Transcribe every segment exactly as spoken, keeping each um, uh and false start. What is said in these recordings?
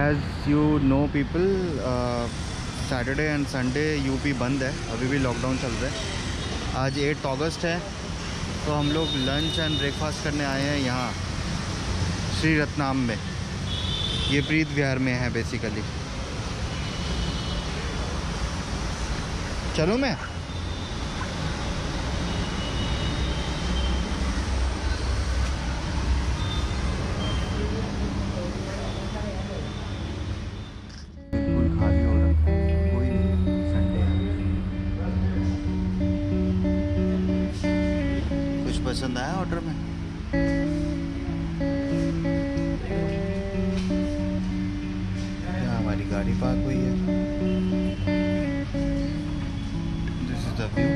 As you know people, Saturday and Sunday UP बंद है, अभी भी लॉकडाउन चल रहा है। आज आठ अगस्त है, तो हम लोग लंच एंड ब्रेकफास्ट करने आए हैं यहाँ श्री रत्नाम में। ये प्रीत विहार में है बेसिकली। चलूँ मैं? पसंद आया ऑर्डर में? यहाँ हमारी गाड़ी पार्क हुई है। This is the view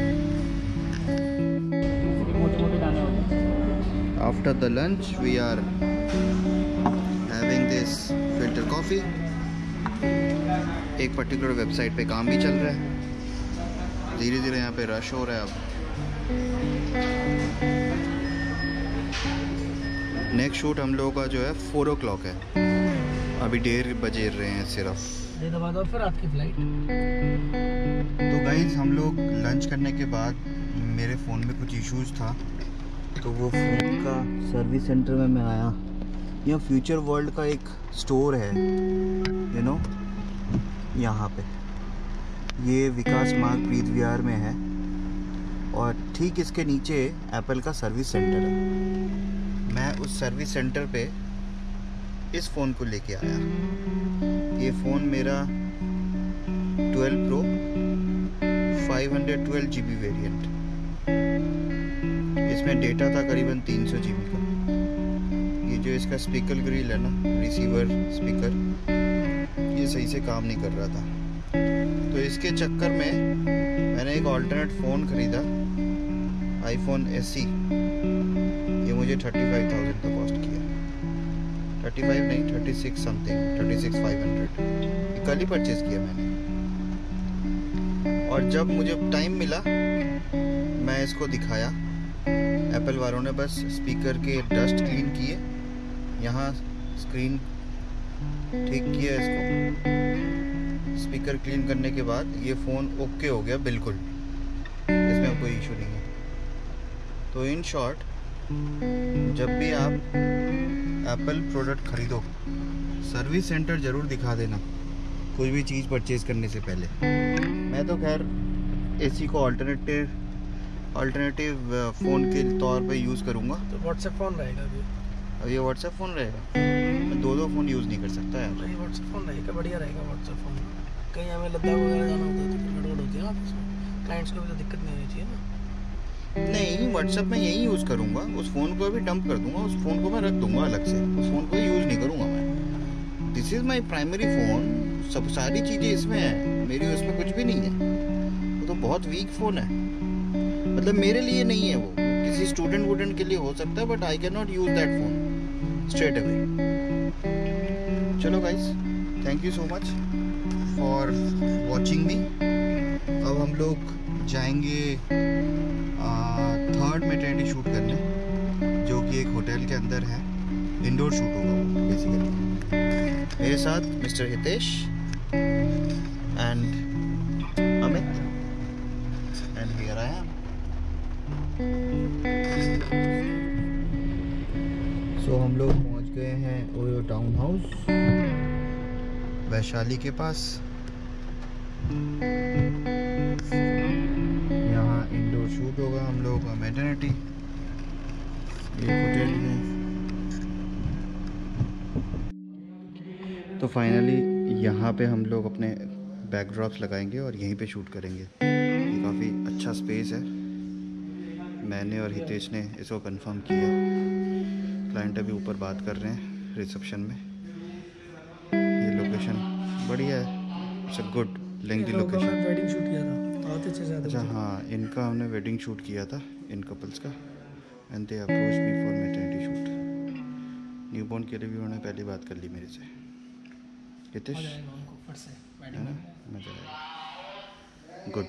after the lunch. We are having this filter coffee. एक पर्टिकुलर वेबसाइट पे काम भी चल रहा है, धीरे धीरे यहाँ पे रश हो रहा है। अब नेक्स्ट शूट हम लोगों का जो है फोर ओ क्लॉक है, अभी डेढ़ बजे रहे हैं सिर्फ। और फिर आपकी फ्लाइट। तो गाइज हम लोग लंच करने के बाद, मेरे फ़ोन में कुछ इश्यूज था, तो वो फ़ोन का सर्विस सेंटर में मैं आया। यहाँ फ्यूचर वर्ल्ड का एक स्टोर है, यू नो, यहाँ पे। ये विकास मार्ग प्रीत विहार में है और ठीक इसके नीचे एप्पल का सर्विस सेंटर है। मैं उस सर्विस सेंटर पे इस फ़ोन को लेके आया। ये फ़ोन मेरा twelve pro five hundred twelve G B variant, इसमें डेटा था करीबन तीन सौ जी बी का। ये जो इसका स्पीकर ग्रिल है ना, रिसीवर स्पीकर, ये सही से काम नहीं कर रहा था, तो इसके चक्कर में मैंने एक ऑल्टरनेट फ़ोन ख़रीदा, आईफोन एस ई। ये मुझे पैंतीस हज़ार का कॉस्ट किया, पैंतीस नहीं, छत्तीस समथिंग, छत्तीस हज़ार पाँच सौ। कल ही परचेज़ किया मैंने, और जब मुझे टाइम मिला मैं इसको दिखाया। एप्पल वालों ने बस स्पीकर के डस्ट क्लीन किए, यहाँ स्क्रीन ठीक किया इसको। स्पीकर क्लीन करने के बाद ये फ़ोन ओके हो गया बिल्कुल, इसमें कोई इशू नहीं है। तो इन शॉर्ट, जब भी आप एप्पल प्रोडक्ट ख़रीदो, सर्विस सेंटर ज़रूर दिखा देना कोई भी चीज़ परचेज़ करने से पहले। मैं तो खैर एसी को अल्टरनेटिव अल्टरनेटिव फ़ोन के तौर पे यूज़ करूँगा। तो व्हाट्सएप फ़ोन रहेगा अभी? अब ये व्हाट्सएप फ़ोन रहेगा, मैं दो दो फ़ोन यूज़ नहीं कर सकता यार। नहीं, व्हाट्सएप फ़ोन रहेगा, बढ़िया रहेगा व्हाट्सएप फ़ोन। कहीं हमें लद्दाख वगैरह जाना होता है तो गड़बड़ होती है ना, क्लाइंट्स को भी तो दिक्कत नहीं होनी चाहिए ना। नहीं, व्हाट्सएप में यही यूज़ करूँगा, उस फ़ोन को भी डंप कर दूँगा, उस फ़ोन को मैं रख दूँगा अलग से, उस फ़ोन को यूज़ नहीं करूँगा मैं। This is my primary phone, सब सारी चीज़ें इसमें हैं मेरी, उसमें कुछ भी नहीं है। वो तो बहुत वीक फ़ोन है, मतलब मेरे लिए नहीं है वो, किसी स्टूडेंट वूडेंट के लिए हो सकता है, but I can not use that phone straight away. चलो guys, thank you so much for watching me. अब हम लोग जाएंगे थर्ड मेटर्निटी शूट करने, जो कि एक होटल के अंदर है, इंडोर शूट होगा बेसिकली। मेरे साथ mister Hitesh and Amit and here I am. So हम लोग पहुंच गए हैं ओयो टाउन हाउस, वैशाली के पास। यहाँ इंडोर शूट होगा हम लोगों का मैटरनिटी। ये होटल में। तो फाइनली यहाँ पे हम लोग अपने बैकड्रॉप्स लगाएंगे और यहीं पे शूट करेंगे। ये काफ़ी अच्छा स्पेस है, मैंने और हितेश ने इसको कंफर्म किया। क्लाइंट अभी ऊपर बात कर रहे हैं रिसेप्शन में। लोकेशन बढ़िया है, it's a good lengthy location. Wedding shoot किया था, बहुत अच्छे से। अच्छा हाँ, इनका हमने वेडिंग शूट किया था, इन कपल्स का। And they approach me for maternity shoot, newborn के लिए भी उन्होंने पहली बात कर ली मेरे से। हितेश है ना, मजा आएगा, गुड।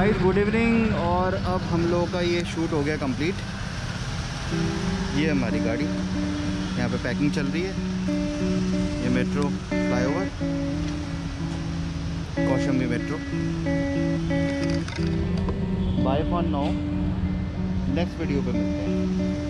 Guys, good evening. और अब हम लोगों का ये शूट हो गया कंप्लीट। ये हमारी गाड़ी, यहाँ पे पैकिंग चल रही है। ये metro flyover, Kaushambi metro. Bye for now, next video पे मिलते हैं।